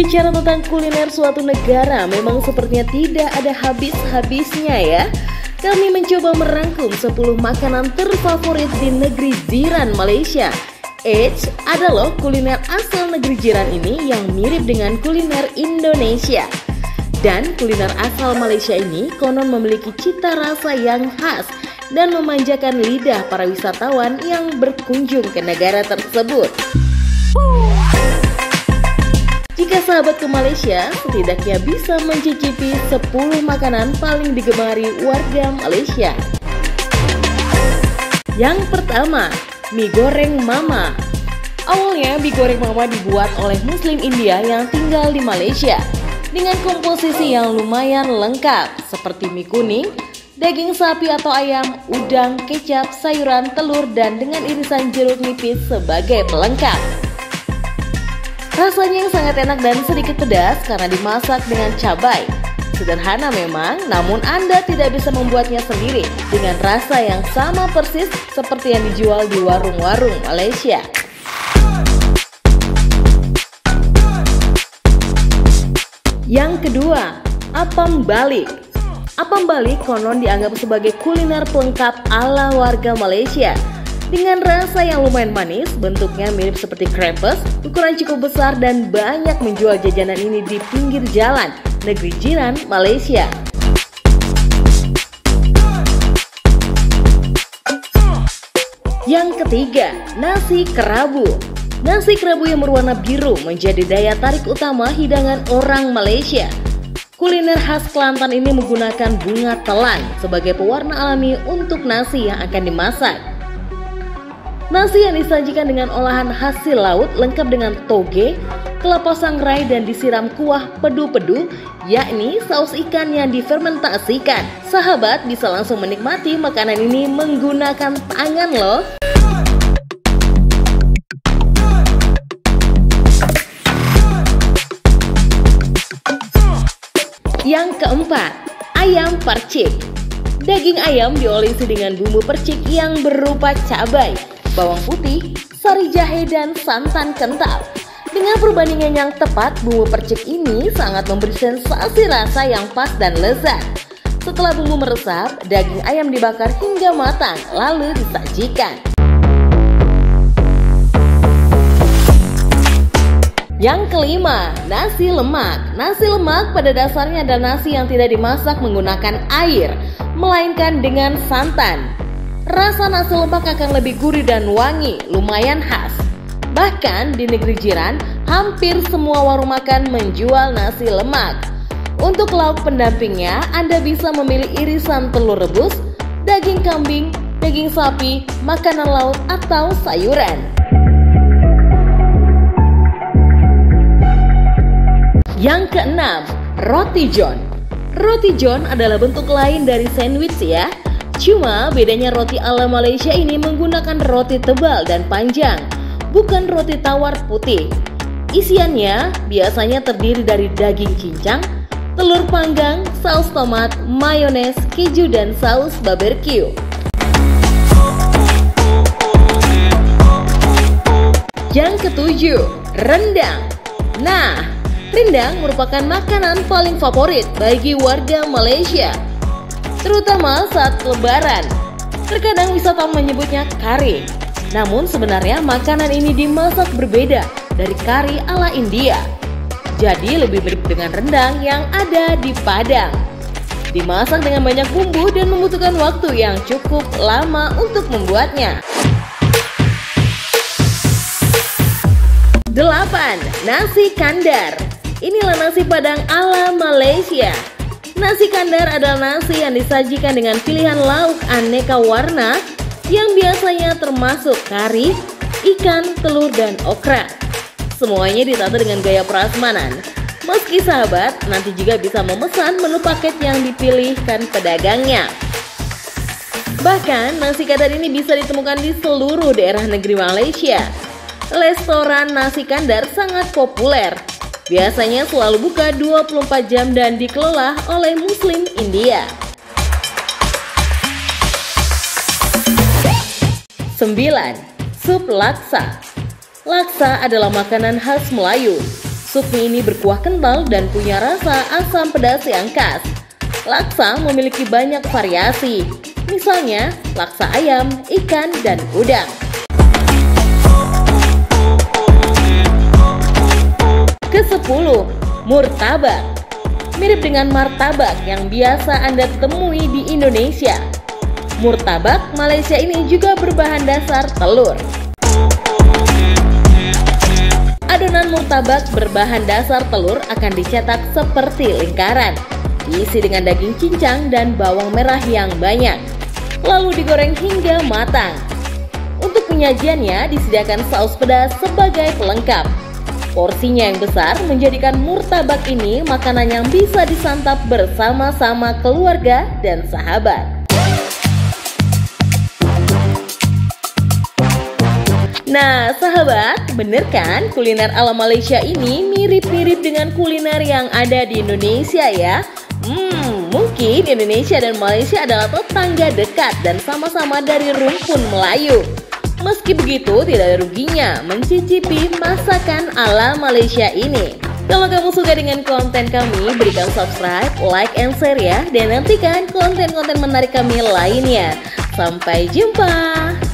Bicara tentang kuliner suatu negara memang sepertinya tidak ada habis-habisnya ya. Kami mencoba merangkum 10 makanan terfavorit di negeri jiran Malaysia. Eits, ada loh kuliner asal negeri jiran ini yang mirip dengan kuliner Indonesia. Dan kuliner asal Malaysia ini konon memiliki cita rasa yang khas dan memanjakan lidah para wisatawan yang berkunjung ke negara tersebut. Jika sahabat ke Malaysia, setidaknya bisa mencicipi 10 makanan paling digemari warga Malaysia. Yang pertama, mie goreng mama. Awalnya mie goreng mama dibuat oleh Muslim India yang tinggal di Malaysia dengan komposisi yang lumayan lengkap seperti mie kuning, daging sapi atau ayam, udang, kecap, sayuran, telur, dan dengan irisan jeruk nipis sebagai pelengkap. Rasanya yang sangat enak dan sedikit pedas karena dimasak dengan cabai. Sederhana memang, namun Anda tidak bisa membuatnya sendiri dengan rasa yang sama persis seperti yang dijual di warung-warung Malaysia. Yang kedua, apam balik. Apam balik konon dianggap sebagai kuliner pelengkap ala warga Malaysia. Dengan rasa yang lumayan manis, bentuknya mirip seperti crepes, ukuran cukup besar dan banyak menjual jajanan ini di pinggir jalan, negeri jiran Malaysia. Yang ketiga, nasi kerabu. Nasi kerabu yang berwarna biru menjadi daya tarik utama hidangan orang Malaysia. Kuliner khas Kelantan ini menggunakan bunga telan sebagai pewarna alami untuk nasi yang akan dimasak. Nasi yang disajikan dengan olahan hasil laut lengkap dengan toge, kelapa sangrai, dan disiram kuah pedu-pedu, yakni saus ikan yang difermentasikan. Sahabat bisa langsung menikmati makanan ini menggunakan tangan loh. Yang keempat, ayam percik. Daging ayam diolesi dengan bumbu percik yang berupa cabai, bawang putih, sari jahe, dan santan kental. Dengan perbandingan yang tepat, bumbu percik ini sangat memberi sensasi rasa yang pas dan lezat. Setelah bumbu meresap, daging ayam dibakar hingga matang, lalu disajikan. Yang kelima, nasi lemak. Nasi lemak pada dasarnya adalah nasi yang tidak dimasak menggunakan air, melainkan dengan santan. Rasa nasi lemak akan lebih gurih dan wangi, lumayan khas. Bahkan di negeri jiran, hampir semua warung makan menjual nasi lemak. Untuk lauk pendampingnya, Anda bisa memilih irisan telur rebus, daging kambing, daging sapi, makanan laut, atau sayuran. Yang keenam, roti john. Roti john adalah bentuk lain dari sandwich ya. Cuma bedanya roti ala Malaysia ini menggunakan roti tebal dan panjang, bukan roti tawar putih. Isiannya biasanya terdiri dari daging cincang, telur panggang, saus tomat, mayones, keju, dan saus barbecue. Yang ketujuh, rendang. Nah, rendang merupakan makanan paling favorit bagi warga Malaysia, terutama saat lebaran. Terkadang wisatawan menyebutnya kari. Namun sebenarnya makanan ini dimasak berbeda dari kari ala India. Jadi lebih mirip dengan rendang yang ada di Padang. Dimasak dengan banyak bumbu dan membutuhkan waktu yang cukup lama untuk membuatnya. 8. Nasi kandar. Inilah nasi Padang ala Malaysia. Nasi kandar adalah nasi yang disajikan dengan pilihan lauk aneka warna yang biasanya termasuk kari, ikan, telur, dan okra. Semuanya ditata dengan gaya prasmanan. Meski sahabat, nanti juga bisa memesan menu paket yang dipilihkan pedagangnya. Bahkan, nasi kandar ini bisa ditemukan di seluruh daerah negeri Malaysia. Restoran nasi kandar sangat populer. Biasanya selalu buka 24 jam dan dikelola oleh Muslim India. 9. Sup laksa. Laksa adalah makanan khas Melayu. Sup mie ini berkuah kental dan punya rasa asam pedas yang khas. Laksa memiliki banyak variasi, misalnya laksa ayam, ikan, dan udang. Kesepuluh, murtabak. Mirip dengan martabak yang biasa Anda temui di Indonesia, murtabak Malaysia ini juga berbahan dasar telur. Adonan murtabak berbahan dasar telur akan dicetak seperti lingkaran, diisi dengan daging cincang dan bawang merah yang banyak, lalu digoreng hingga matang. Untuk penyajiannya disediakan saus pedas sebagai pelengkap. Porsinya yang besar menjadikan murtabak ini makanan yang bisa disantap bersama-sama keluarga dan sahabat. Nah sahabat, bener kan kuliner ala Malaysia ini mirip-mirip dengan kuliner yang ada di Indonesia ya? Mungkin Indonesia dan Malaysia adalah tetangga dekat dan sama-sama dari rumpun Melayu. Meski begitu, tidak ada ruginya mencicipi masakan ala Malaysia ini. Kalau kamu suka dengan konten kami, berikan subscribe, like, and share ya. Dan nantikan konten-konten menarik kami lainnya. Sampai jumpa!